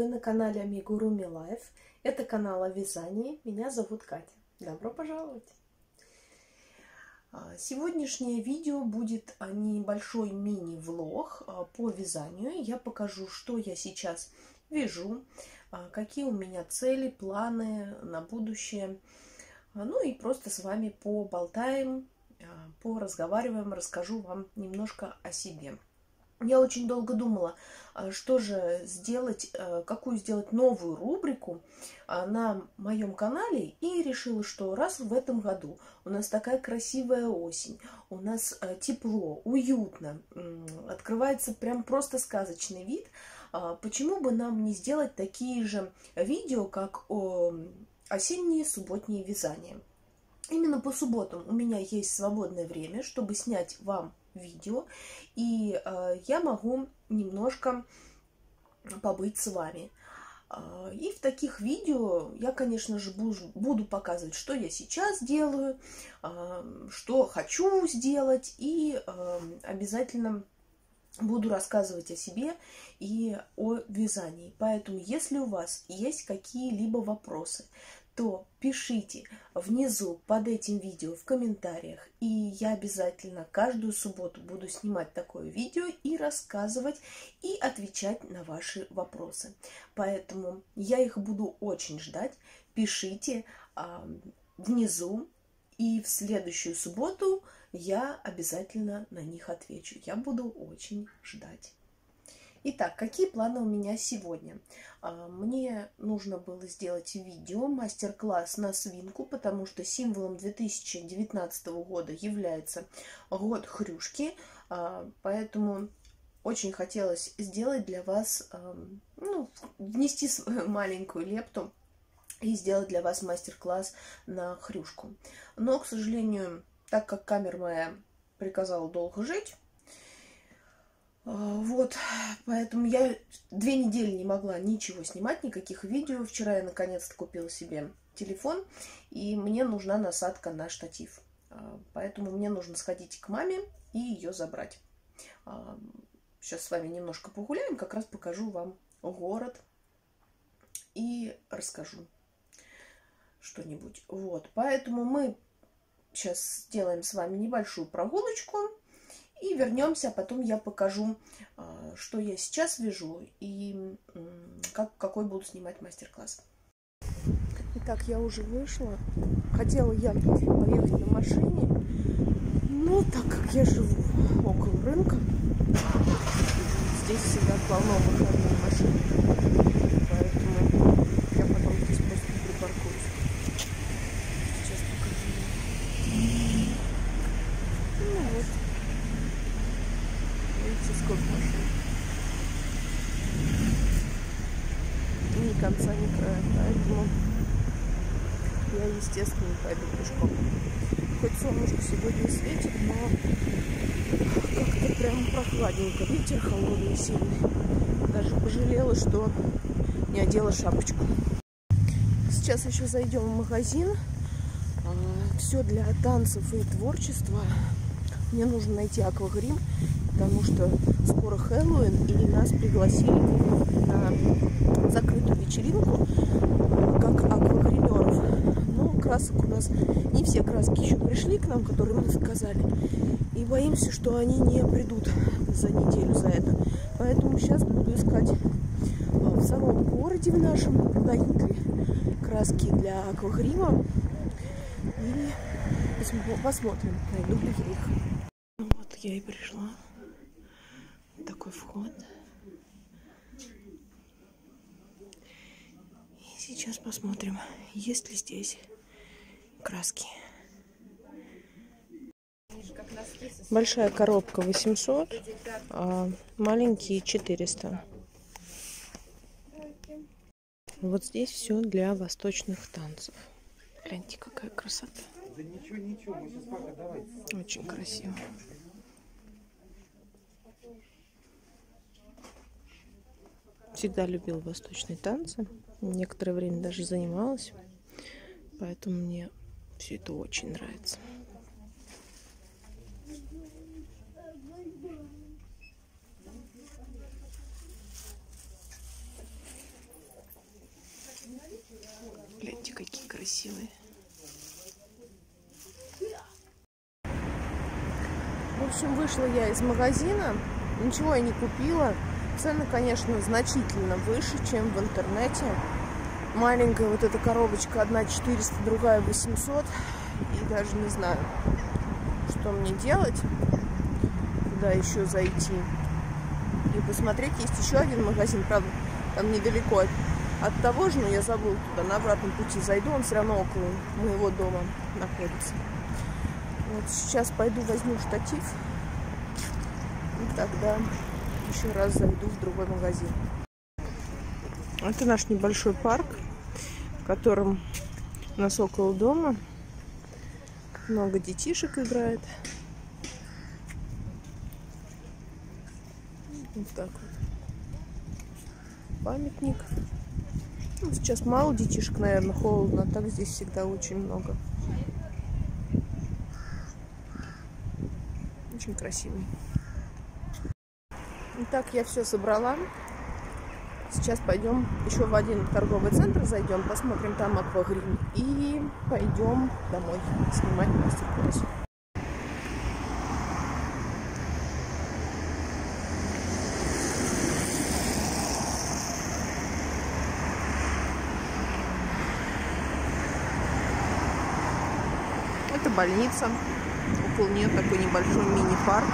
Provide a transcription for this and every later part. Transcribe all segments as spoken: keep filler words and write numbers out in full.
Вы на канале Амигуруми Лайф. Это канал о вязании. Меня зовут Катя. Добро пожаловать! Сегодняшнее видео будет небольшой мини-влог по вязанию. Я покажу, что я сейчас вяжу, какие у меня цели, планы на будущее. Ну и просто с вами поболтаем, поразговариваем, расскажу вам немножко о себе. Я очень долго думала, что же сделать, какую сделать новую рубрику на моем канале, и решила, что раз в этом году у нас такая красивая осень, у нас тепло, уютно, открывается прям просто сказочный вид, почему бы нам не сделать такие же видео, как осенние субботние вязания. Именно по субботам у меня есть свободное время, чтобы снять вам видео, и э, я могу немножко побыть с вами. Э, и в таких видео я, конечно же, буду, буду показывать, что я сейчас делаю, э, что хочу сделать, и э, обязательно буду рассказывать о себе и о вязании. Поэтому, если у вас есть какие-либо вопросы, то пишите внизу под этим видео в комментариях, и я обязательно каждую субботу буду снимать такое видео и рассказывать, и отвечать на ваши вопросы. Поэтому я их буду очень ждать. Пишите а, внизу, и в следующую субботу я обязательно на них отвечу. Я буду очень ждать. Итак, какие планы у меня сегодня? Мне нужно было сделать видео, мастер-класс на свинку, потому что символом две тысячи девятнадцатого года является год хрюшки, поэтому очень хотелось сделать для вас, ну, внести свою маленькую лепту и сделать для вас мастер-класс на хрюшку. Но, к сожалению, так как камера моя приказала долго жить, вот, поэтому я две недели не могла ничего снимать, никаких видео. Вчера я наконец-то купила себе телефон, и мне нужна насадка на штатив. Поэтому мне нужно сходить к маме и ее забрать. Сейчас с вами немножко погуляем, как раз покажу вам город и расскажу что-нибудь. Вот, поэтому мы сейчас сделаем с вами небольшую прогулочку. И вернемся, потом я покажу, что я сейчас вяжу и как, какой буду снимать мастер-класс. Итак, я уже вышла. Хотела я поехать на машине, но так как я живу около рынка, здесь всегда полно выходной машины, поэтому я потом здесь просто припаркуюсь. Сколько машин. Ни конца, ни края. Поэтому я, естественно, не пойду пешком. Хоть солнышко сегодня светит, но как-то прям прохладненько. Ветер холодный, сильный. Даже пожалела, что не одела шапочку. Сейчас еще зайдем в магазин. Все для танцев и творчества. Мне нужно найти аквагрим, потому что скоро Хэллоуин, и нас пригласили на закрытую вечеринку как аквагримеров. Но красок у нас не все краски еще пришли к нам, которые мы заказали. И боимся, что они не придут за неделю за это. Поэтому сейчас буду искать в самом городе в нашем, продают ли краски для аквагрима. И посмотрим, найду ли я их. Вот я и пришла. Такой вход. И сейчас посмотрим, есть ли здесь краски. Большая коробка восемьсот, а маленькие четыреста. Вот здесь все для восточных танцев. Гляньте, какая красота. Да ничего, ничего, мы сейчас пока, давай. Очень красиво. Всегда любила восточные танцы. Некоторое время даже занималась. Поэтому мне все это очень нравится. красивый. В общем, вышла я из магазина. Ничего я не купила. Цены, конечно, значительно выше, чем в интернете. Маленькая вот эта коробочка одна четыреста, другая восемьсот. И даже не знаю, что мне делать, куда еще зайти. И посмотреть, есть еще один магазин, правда, там недалеко от, от того же, но я забыла туда, на обратном пути зайду, он все равно около моего дома находится. Вот сейчас пойду возьму штатив, и тогда еще раз зайду в другой магазин. Это наш небольшой парк, в котором у нас около дома много детишек играет. Вот так вот. Памятник. Ну, сейчас мало детишек, наверное, холодно. А так здесь всегда очень много. Очень красивый. Итак, я все собрала. Сейчас пойдем еще в один торговый центр зайдем, посмотрим там аквагрим. И пойдем домой снимать мастер-класс. Это больница. Около нее такой небольшой мини-парк.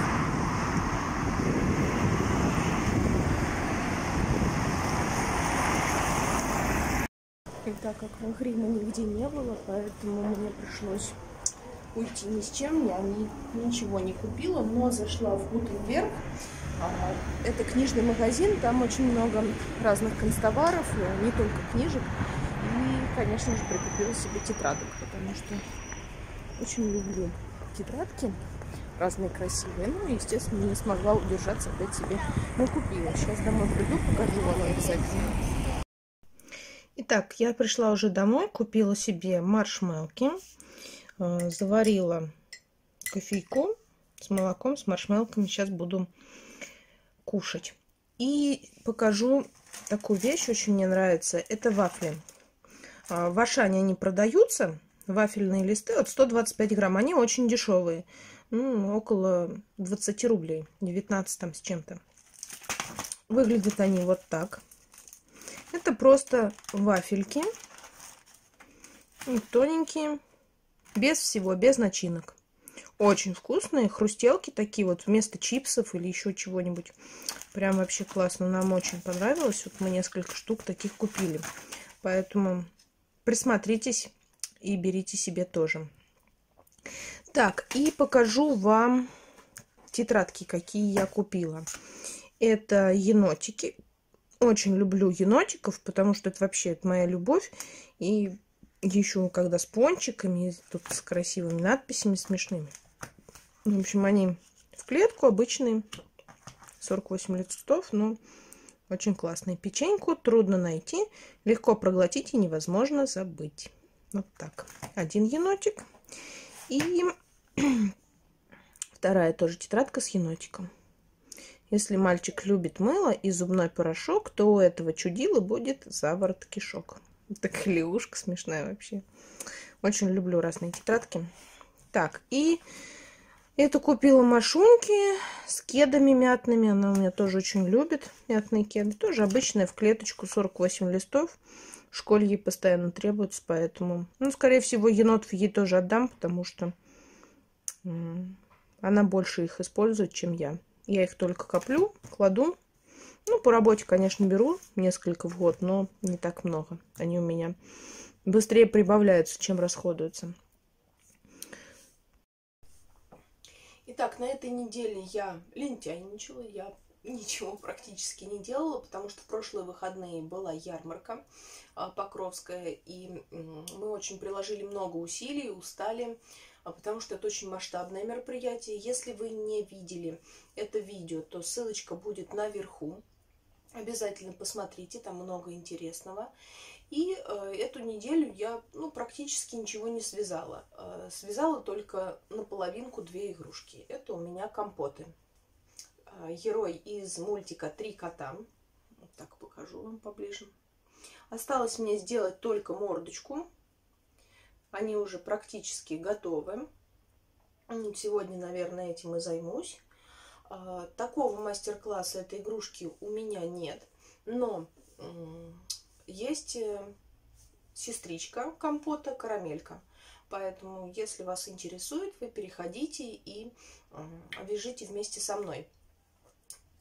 И так как в Грима нигде не было, поэтому мне пришлось уйти ни с чем. Я ни, ничего не купила, но зашла в Гутенберг. Это книжный магазин, там очень много разных констоваров, не только книжек. И, конечно же, прикупила себе тетрадок, потому что очень люблю тетрадки, разные красивые. Ну, естественно, не смогла удержаться, опять себе накупила. Сейчас домой приду, покажу вам обязательно. Итак, я пришла уже домой, купила себе маршмелки, заварила кофейку с молоком, с маршмелками. Сейчас буду кушать. И покажу такую вещь, очень мне нравится. Это вафли. В Ашане они продаются. Вафельные листы от ста двадцати пяти грамм. Они очень дешевые. Ну, около двадцати рублей. девятнадцать там с чем-то. Выглядят они вот так. Это просто вафельки. Тоненькие. Без всего, без начинок. Очень вкусные. Хрустелки такие вот вместо чипсов или еще чего-нибудь. Прям вообще классно. Нам очень понравилось. Вот мы несколько штук таких купили. Поэтому присмотритесь. И берите себе тоже. Так, и покажу вам тетрадки, какие я купила. Это енотики. Очень люблю енотиков, потому что это вообще это моя любовь. И еще когда с пончиками, тут с красивыми надписями смешными. В общем, они в клетку обычные. сорок восемь листов, но очень классные. Печеньку трудно найти, легко проглотить и невозможно забыть. Вот так. Один енотик. И вторая тоже тетрадка с енотиком. Если мальчик любит мыло и зубной порошок, то у этого чудила будет заворот кишок. Так, лягушка смешная вообще. Очень люблю разные тетрадки. Так, и эту купила Машуньки с кедами мятными. Она у меня тоже очень любит мятные кеды. Тоже обычная в клеточку, сорок восемь листов. В школе ей постоянно требуется, поэтому... Ну, скорее всего, енотов ей тоже отдам, потому что она больше их использует, чем я. Я их только коплю, кладу. Ну, по работе, конечно, беру несколько в год, но не так много. Они у меня быстрее прибавляются, чем расходуются. Итак, на этой неделе я лентяйничала, я... ничего практически не делала, потому что в прошлые выходные была ярмарка Покровская, и мы очень приложили много усилий, устали, потому что это очень масштабное мероприятие. Если вы не видели это видео, то ссылочка будет наверху. Обязательно посмотрите, там много интересного. И эту неделю я ну, практически ничего не связала. Связала только наполовинку две игрушки. Это у меня компоты. Герой из мультика «Три кота». Вот так покажу вам поближе. Осталось мне сделать только мордочку. Они уже практически готовы. Сегодня, наверное, этим и займусь. Такого мастер-класса этой игрушки у меня нет. Но есть сестричка компота «Карамелька». Поэтому, если вас интересует, вы переходите и вяжите вместе со мной.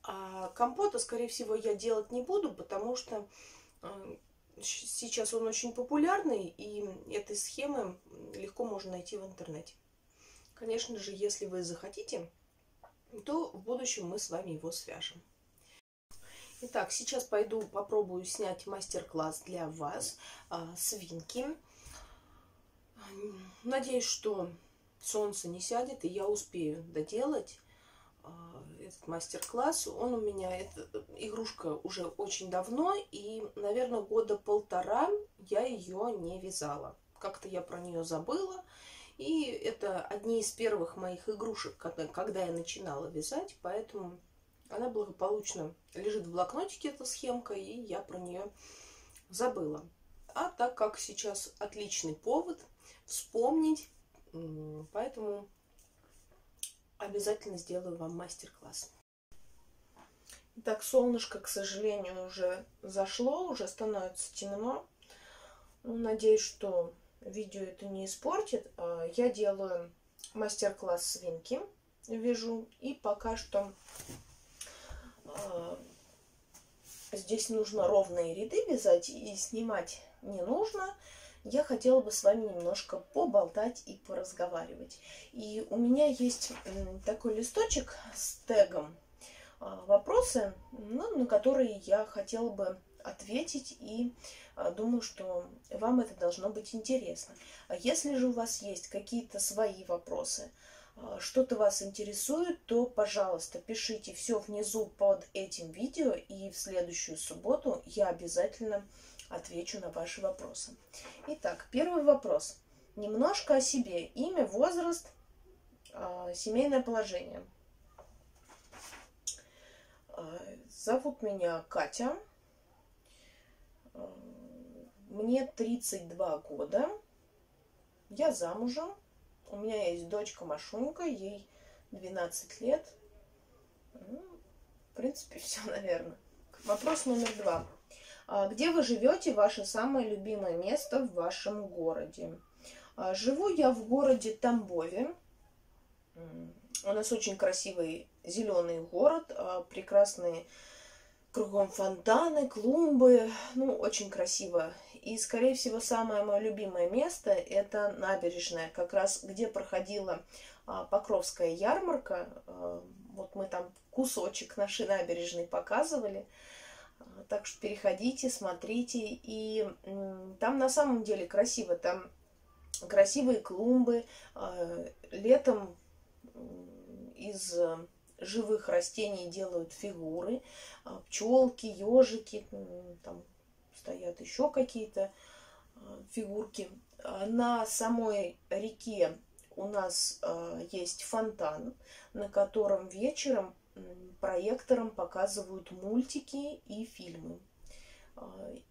А компота, скорее всего, я делать не буду, потому что сейчас он очень популярный, и этой схемы легко можно найти в интернете. Конечно же, если вы захотите, то в будущем мы с вами его свяжем. Итак, сейчас пойду попробую снять мастер-класс для вас свинки. Надеюсь, что солнце не сядет, и я успею доделать этот мастер-класс. Он у меня, эта игрушка уже очень давно, и, наверное, года полтора я ее не вязала. Как-то я про нее забыла, и это одни из первых моих игрушек, когда, когда я начинала вязать, поэтому она благополучно лежит в блокнотике, эта схемка, и я про нее забыла. А так как сейчас отличный повод вспомнить, поэтому обязательно сделаю вам мастер-класс. Итак, солнышко, к сожалению, уже зашло, уже становится темно. Ну, надеюсь, что видео это не испортит. Я делаю мастер-класс свинки, вяжу. И пока что здесь нужно ровные ряды вязать и снимать не нужно. Я хотела бы с вами немножко поболтать и поразговаривать. И у меня есть такой листочек с тегом «Вопросы», ну, на которые я хотела бы ответить, и думаю, что вам это должно быть интересно. Если же у вас есть какие-то свои вопросы, что-то вас интересует, то, пожалуйста, пишите все внизу под этим видео, и в следующую субботу я обязательно отвечу на ваши вопросы. Итак, первый вопрос. Немножко о себе. Имя, возраст, э, семейное положение. Э, зовут меня Катя. Э, мне тридцать два года. Я замужем. У меня есть дочка Машунька, ей двенадцать лет. Ну, в принципе, все, наверное. Вопрос номер два. Где вы живете, ваше самое любимое место в вашем городе? Живу я в городе Тамбове. У нас очень красивый зеленый город, прекрасные кругом фонтаны, клумбы. Ну, очень красиво. И, скорее всего, самое мое любимое место – это набережная, как раз где проходила Покровская ярмарка. Вот мы там кусочек нашей набережной показывали. Так что переходите, смотрите. И там на самом деле красиво. Там красивые клумбы. Летом из живых растений делают фигуры. Пчелки, ежики. Там стоят еще какие-то фигурки. На самой реке у нас есть фонтан, на котором вечером проектором показывают мультики и фильмы.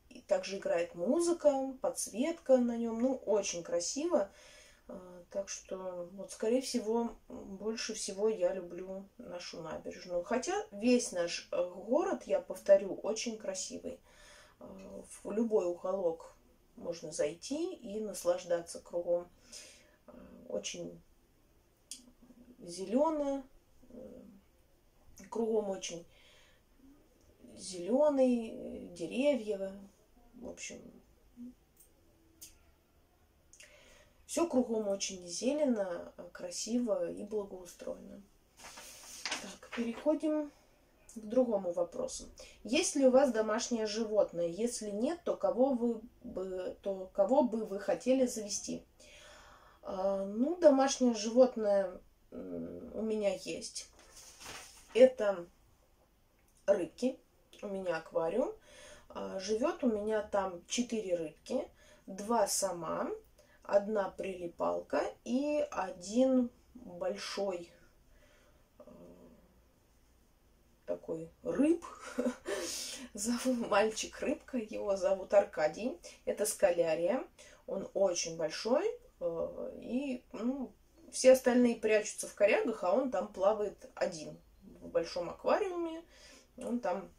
И также играет музыка, подсветка на нем. Ну, очень красиво. Так что, вот, скорее всего, больше всего я люблю нашу набережную. Хотя весь наш город, я повторю, очень красивый. В любой уголок можно зайти и наслаждаться кругом. Очень зелено. Кругом очень зеленый, деревья, в общем, все кругом очень зелено, красиво и благоустроено. Так, переходим к другому вопросу. Есть ли у вас домашнее животное? Если нет, то кого вы бы, то кого бы вы хотели завести? Ну, домашнее животное у меня есть. Это рыбки. У меня аквариум. Живет у меня там четыре рыбки. Два сама, одна прилипалка и один большой такой рыб. Зовут мальчик рыбка. Его зовут Аркадий. Это скалярия. Он очень большой. И ну, все остальные прячутся в корягах, а он там плавает один. В большом аквариуме он там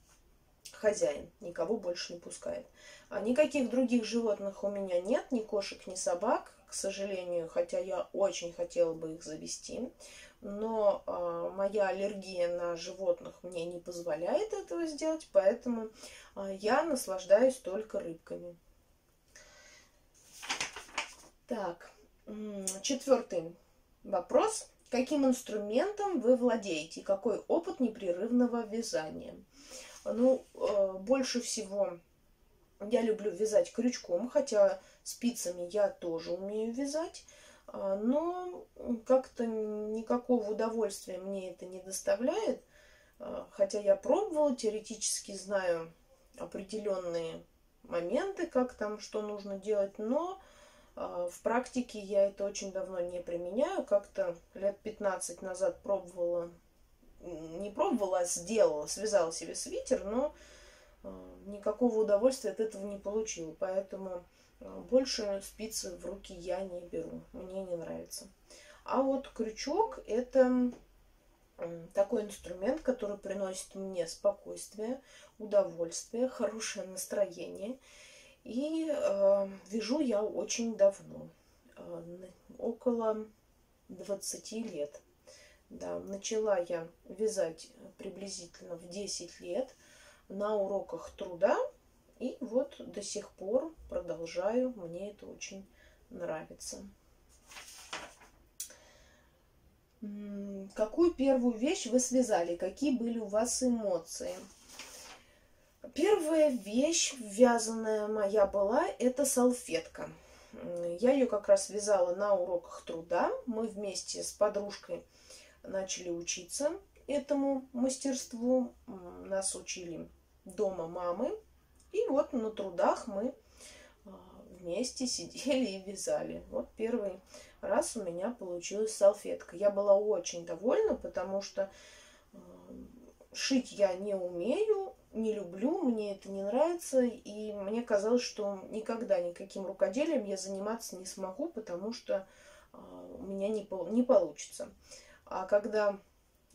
хозяин, никого больше не пускает. А никаких других животных у меня нет, ни кошек, ни собак, к сожалению, хотя я очень хотела бы их завести. Но э, моя аллергия на животных мне не позволяет этого сделать, поэтому э, я наслаждаюсь только рыбками. Так, четвертый вопрос. Каким инструментом вы владеете? Какой опыт непрерывного вязания? Ну, э, больше всего я люблю вязать крючком, хотя спицами я тоже умею вязать. Э, но как-то никакого удовольствия мне это не доставляет. Э, хотя я пробовала, теоретически знаю определенные моменты, как там, что нужно делать, но... В практике я это очень давно не применяю. Как-то лет пятнадцать назад пробовала, не пробовала, а сделала, связала себе свитер, но никакого удовольствия от этого не получила. Поэтому больше спицы в руки я не беру, мне не нравится. А вот крючок – это такой инструмент, который приносит мне спокойствие, удовольствие, хорошее настроение. И э, вяжу я очень давно, э, около двадцати лет. Да, начала я вязать приблизительно в десять лет на уроках труда. И вот до сих пор продолжаю, мне это очень нравится. Какую первую вещь вы связали? Какие были у вас эмоции? Первая вещь, вязаная моя была, это салфетка. Я ее как раз вязала на уроках труда. Мы вместе с подружкой начали учиться этому мастерству. Нас учили дома мамы. И вот на трудах мы вместе сидели и вязали. Вот первый раз у меня получилась салфетка. Я была очень довольна, потому что шить я не умею, не люблю, мне это не нравится, и мне казалось, что никогда никаким рукоделием я заниматься не смогу, потому что у меня не, не получится. А когда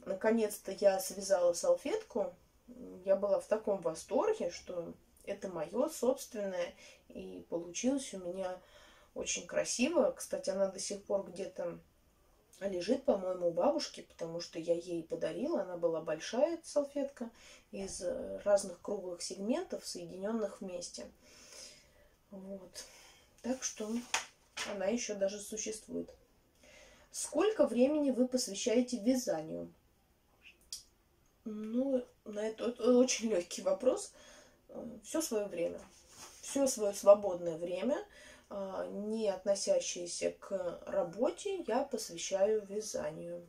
наконец-то я связала салфетку, я была в таком восторге, что это мое собственное, и получилось у меня очень красиво. Кстати, она до сих пор где-то лежит, по-моему, у бабушки, потому что я ей подарила. Она была большая, эта салфетка, из разных круглых сегментов, соединенных вместе. Вот. Так что она еще даже существует. Сколько времени вы посвящаете вязанию? Ну, на это очень легкий вопрос. Все свое время. Все свое свободное время, не относящиеся к работе, я посвящаю вязанию.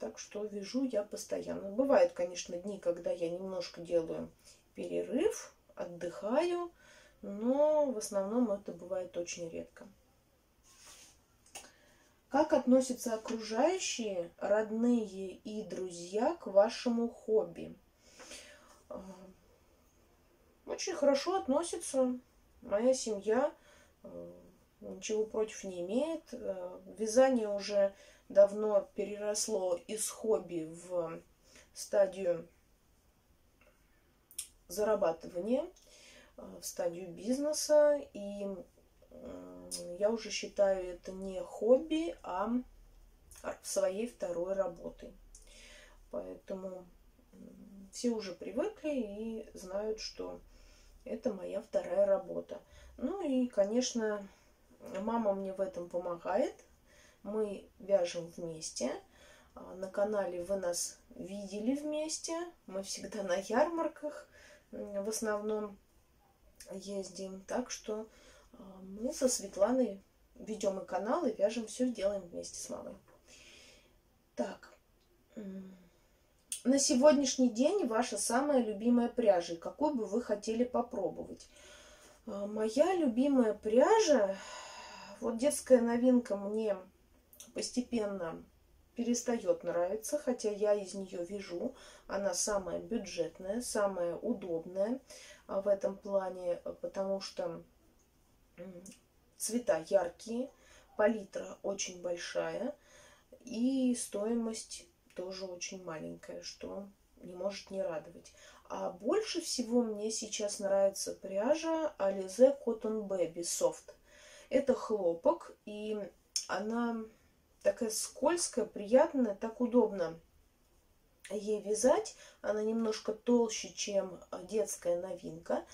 Так что вяжу я постоянно. Бывают, конечно, дни, когда я немножко делаю перерыв, отдыхаю, но в основном это бывает очень редко. Как относятся окружающие, родные и друзья к вашему хобби? Очень хорошо относятся. Моя семья ничего против не имеет. Вязание уже давно переросло из хобби в стадию зарабатывания, в стадию бизнеса. И я уже считаю это не хобби, а своей второй работой. Поэтому все уже привыкли и знают, что это моя вторая работа. Ну и, конечно, мама мне в этом помогает. Мы вяжем вместе. На канале вы нас видели вместе. Мы всегда на ярмарках в основном ездим. Так что мы со Светланой ведем и канал, и вяжем все, делаем вместе с мамой. Так. На сегодняшний день ваша самая любимая пряжа, какую бы вы хотели попробовать? Моя любимая пряжа, вот детская новинка мне постепенно перестает нравиться, хотя я из нее вяжу. Она самая бюджетная, самая удобная в этом плане, потому что цвета яркие, палитра очень большая и стоимость тоже очень маленькая, что не может не радовать. А больше всего мне сейчас нравится пряжа Alize Cotton Baby Soft. Это хлопок, и она такая скользкая, приятная, так удобно ей вязать. Она немножко толще, чем детская новинка,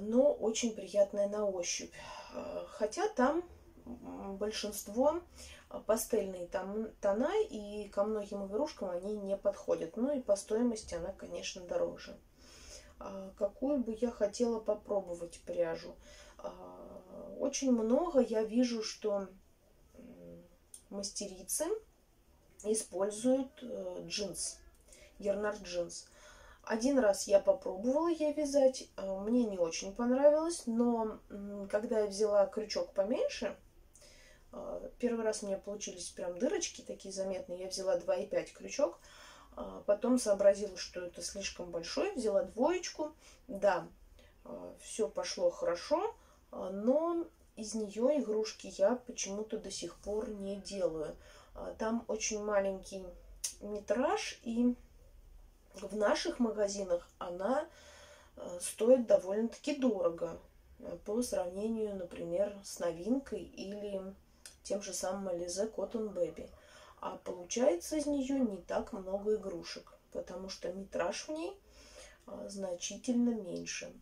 но очень приятная на ощупь. Хотя там большинство пастельные тона, и ко многим игрушкам они не подходят. Ну и по стоимости она, конечно, дороже. Какую бы я хотела попробовать пряжу? Очень много я вижу, что мастерицы используют джинс, гернард джинс. Один раз я попробовала ей вязать, мне не очень понравилось, но когда я взяла крючок поменьше, первый раз у меня получились прям дырочки такие заметные, я взяла два и пять крючок, потом сообразила, что это слишком большой, взяла двоечку, да, все пошло хорошо, но из нее игрушки я почему-то до сих пор не делаю. Там очень маленький метраж, и в наших магазинах она стоит довольно-таки дорого по сравнению, например, с новинкой или тем же самым Alize Cotton Baby. А получается из нее не так много игрушек, потому что метраж в ней значительно меньше.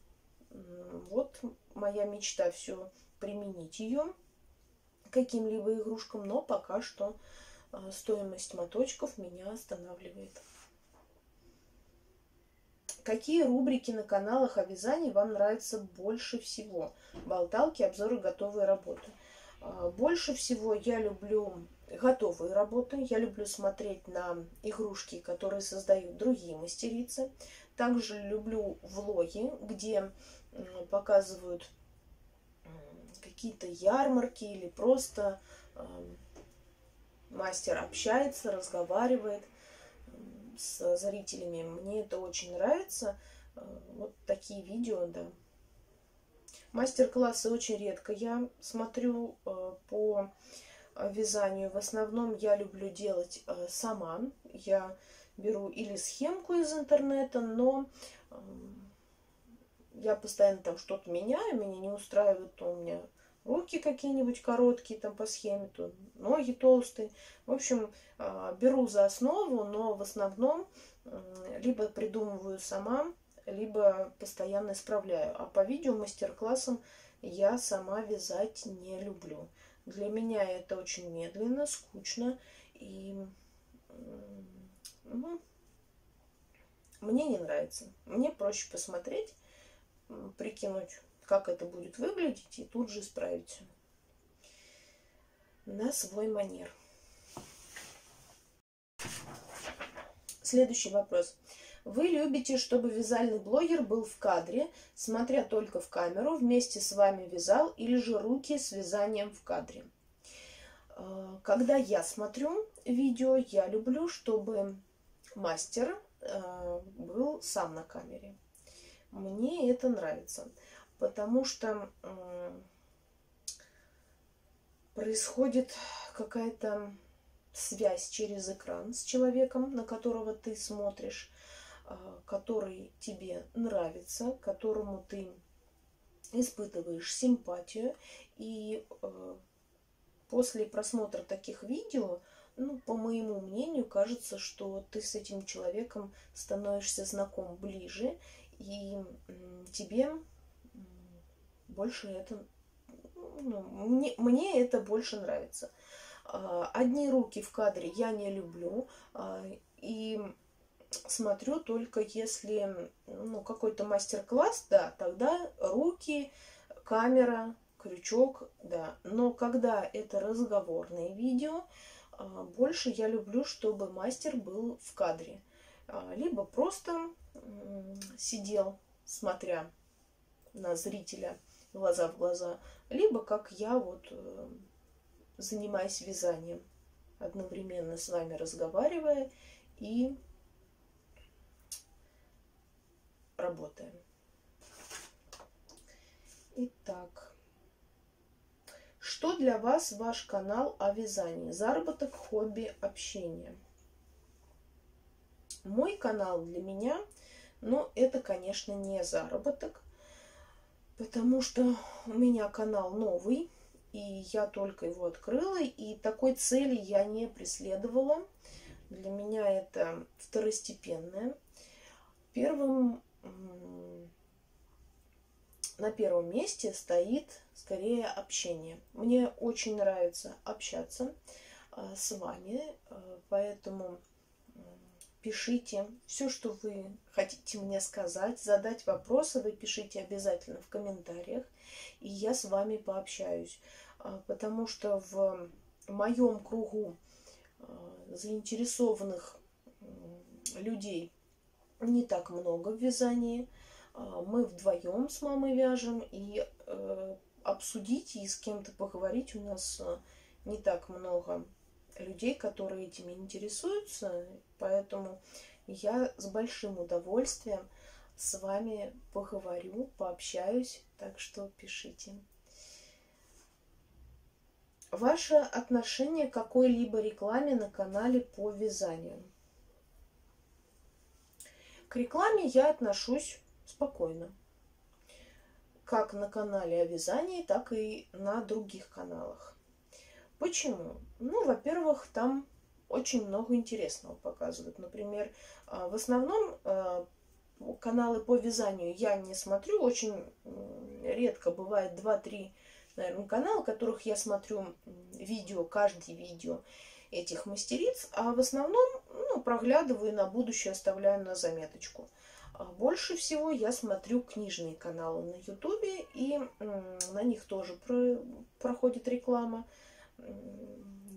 Вот моя мечта все применить ее каким-либо игрушкам, но пока что стоимость моточков меня останавливает. Какие рубрики на каналах о вязании вам нравятся больше всего? Болталки, обзоры, готовые работы. Больше всего я люблю готовые работы. Я люблю смотреть на игрушки, которые создают другие мастерицы. Также люблю влоги, где показывают какие-то ярмарки или просто мастер общается, разговаривает с зрителями. Мне это очень нравится. Вот такие видео, да. Мастер-классы очень редко я смотрю по вязанию. В основном я люблю делать сама. Я беру или схемку из интернета, но я постоянно там что-то меняю, меня не устраивает, то у меня руки какие-нибудь короткие там по схеме, то ноги толстые. В общем, беру за основу, но в основном либо придумываю сама, либо постоянно исправляю. А по видео мастер-классам я сама вязать не люблю. Для меня это очень медленно, скучно, и ну, мне не нравится. Мне проще посмотреть, прикинуть, как это будет выглядеть, и тут же исправить на свой манер. Следующий вопрос. Вы любите, чтобы вязальный блогер был в кадре, смотря только в камеру, вместе с вами вязал, или же руки с вязанием в кадре? Когда я смотрю видео, я люблю, чтобы мастер был сам на камере. Мне это нравится, потому что э, происходит какая-то связь через экран с человеком, на которого ты смотришь, э, который тебе нравится, которому ты испытываешь симпатию. И э, после просмотра таких видео, ну, по моему мнению, кажется, что ты с этим человеком становишься знаком ближе, и тебе больше это, ну, мне, мне это больше нравится. Одни руки в кадре я не люблю, и смотрю только если, ну, какой-то мастер-класс, да, тогда руки, камера, крючок, да. Но когда это разговорные видео, больше я люблю, чтобы мастер был в кадре. Либо просто сидел, смотря на зрителя глаза в глаза, либо как я, вот, занимаюсь вязанием, одновременно с вами разговаривая и работая. Итак, Что для вас ваш канал о вязании? Заработок, хобби, общение. Мой канал для меня, но это, конечно, не заработок, потому что у меня канал новый, и я только его открыла, и такой цели я не преследовала. Для меня это второстепенное. Первым, на первом месте стоит скорее общение. Мне очень нравится общаться с вами, поэтому пишите все, что вы хотите мне сказать, задать вопросы, вы пишите обязательно в комментариях, и я с вами пообщаюсь. Потому что в моем кругу заинтересованных людей не так много в вязании. Мы вдвоем с мамой вяжем, и обсудить и с кем-то поговорить у нас не так много людей, которые этими интересуются, поэтому я с большим удовольствием с вами поговорю, пообщаюсь, так что пишите. Ваше отношение к какой-либо рекламе на канале по вязанию? К рекламе я отношусь спокойно, как на канале о вязании, так и на других каналах. Почему? Ну, во-первых, там очень много интересного показывают. Например, в основном каналы по вязанию я не смотрю. Очень редко бывает два-три, наверное, канала, которых я смотрю видео, каждое видео этих мастериц. А в основном, ну, проглядываю на будущее, оставляю на заметочку. Больше всего я смотрю книжные каналы на ютубе, и на них тоже проходит реклама.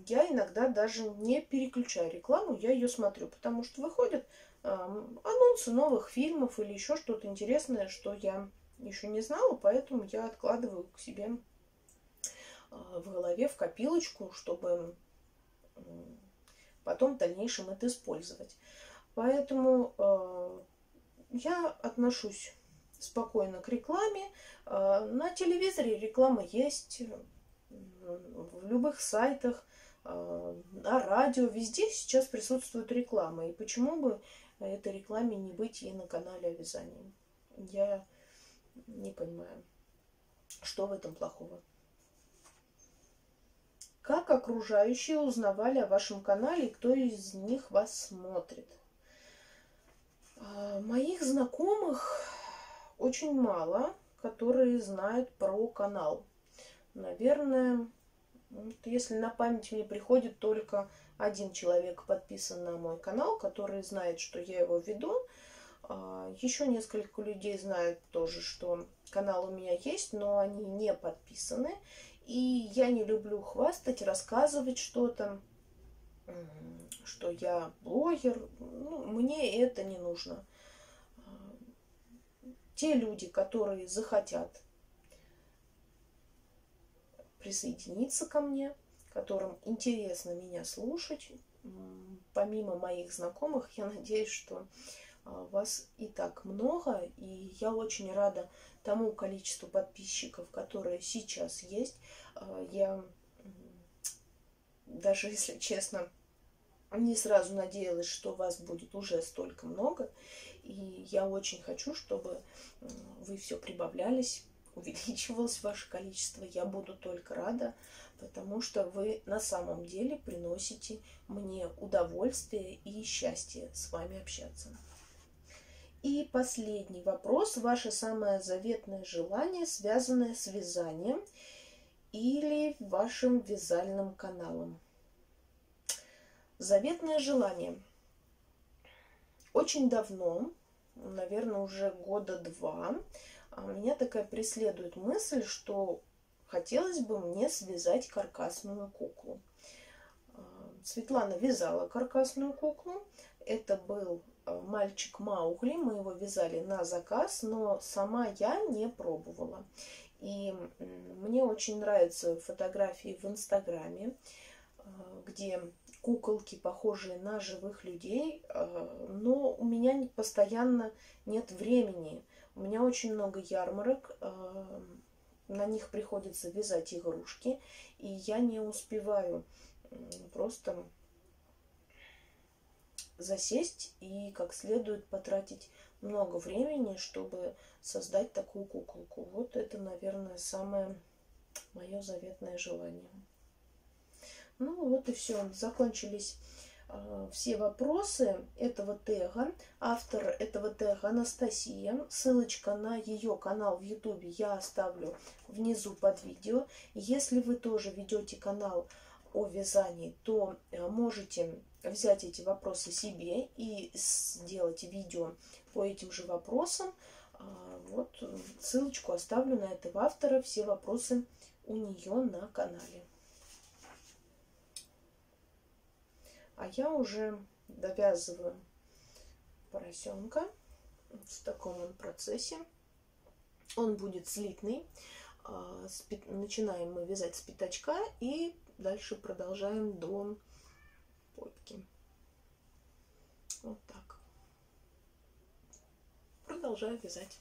Я иногда даже не переключаю рекламу, я ее смотрю, потому что выходят анонсы новых фильмов или еще что-то интересное, что я еще не знала, поэтому я откладываю к себе в голове, в копилочку, чтобы потом в дальнейшем это использовать. Поэтому я отношусь спокойно к рекламе. На телевизоре реклама есть, в любых сайтах, на радио, везде сейчас присутствует реклама. И почему бы этой рекламе не быть и на канале о вязании? Я не понимаю, что в этом плохого. Как окружающие узнавали о вашем канале и кто из них вас смотрит? Моих знакомых очень мало, которые знают про канал. Наверное, если на память мне приходит, только один человек подписан на мой канал, который знает, что я его веду. Еще несколько людей знают тоже, что канал у меня есть, но они не подписаны. И я не люблю хвастать, рассказывать что-то, что я блогер. Ну, мне это не нужно. Те люди, которые захотят присоединиться ко мне, которым интересно меня слушать, помимо моих знакомых, я надеюсь, что вас и так много, и я очень рада тому количеству подписчиков, которые сейчас есть. Я даже, если честно, не сразу надеялась, что вас будет уже столько много, и я очень хочу, чтобы вы все прибавлялись, увеличивалось ваше количество. Я буду только рада, потому что вы на самом деле приносите мне удовольствие и счастье с вами общаться. И последний вопрос. Ваше самое заветное желание, связанное с вязанием или вашим вязальным каналом? Заветное желание. Очень давно, наверное, уже года два, меня такая преследует мысль, что хотелось бы мне связать каркасную куклу. Светлана вязала каркасную куклу. Это был мальчик Маугли. Мы его вязали на заказ, но сама я не пробовала. И мне очень нравятся фотографии в Инстаграме, где куколки, похожие на живых людей. Но у меня постоянно нет времени. У меня очень много ярмарок, на них приходится вязать игрушки, и я не успеваю просто засесть и как следует потратить много времени, чтобы создать такую куколку. Вот это, наверное, самое мое заветное желание. Ну вот и все, закончились э, все вопросы этого тега. Автор этого тега Анастасия. Ссылочка на ее канал в Ютубе я оставлю внизу под видео. Если вы тоже ведете канал о вязании, то можете взять эти вопросы себе и сделать видео по этим же вопросам. Вот ссылочку оставлю на этого автора. Все вопросы у нее на канале. А я уже довязываю поросенка. В таком он процессе. Он будет слитный. Начинаем мы вязать с пятачка и дальше продолжаем до попки. Вот так. Продолжаю вязать.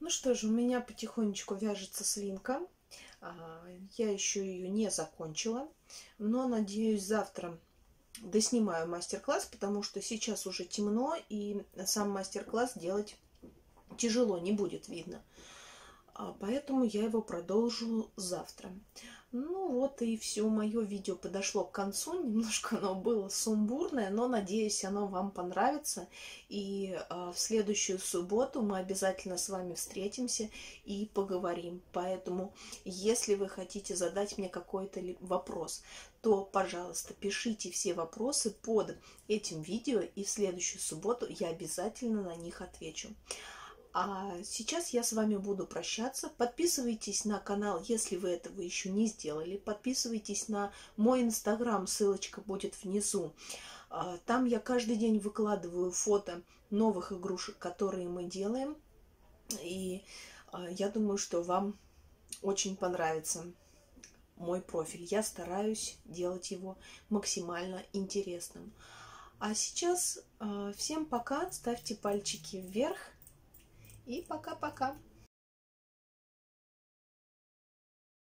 Ну что же, у меня потихонечку вяжется свинка. Я еще ее не закончила. Но, надеюсь, завтра доснимаю мастер-класс, потому что сейчас уже темно, и сам мастер-класс делать тяжело, не будет видно. Поэтому я его продолжу завтра. Ну вот и все, мое видео подошло к концу. Немножко оно было сумбурное, но надеюсь, оно вам понравится. И э, в следующую субботу мы обязательно с вами встретимся и поговорим. Поэтому, если вы хотите задать мне какой-то вопрос, то, пожалуйста, пишите все вопросы под этим видео. И в следующую субботу я обязательно на них отвечу. А сейчас я с вами буду прощаться. Подписывайтесь на канал, если вы этого еще не сделали. Подписывайтесь на мой инстаграм, ссылочка будет внизу. Там я каждый день выкладываю фото новых игрушек, которые мы делаем. И я думаю, что вам очень понравится мой профиль. Я стараюсь делать его максимально интересным. А сейчас всем пока, ставьте пальчики вверх. И пока-пока.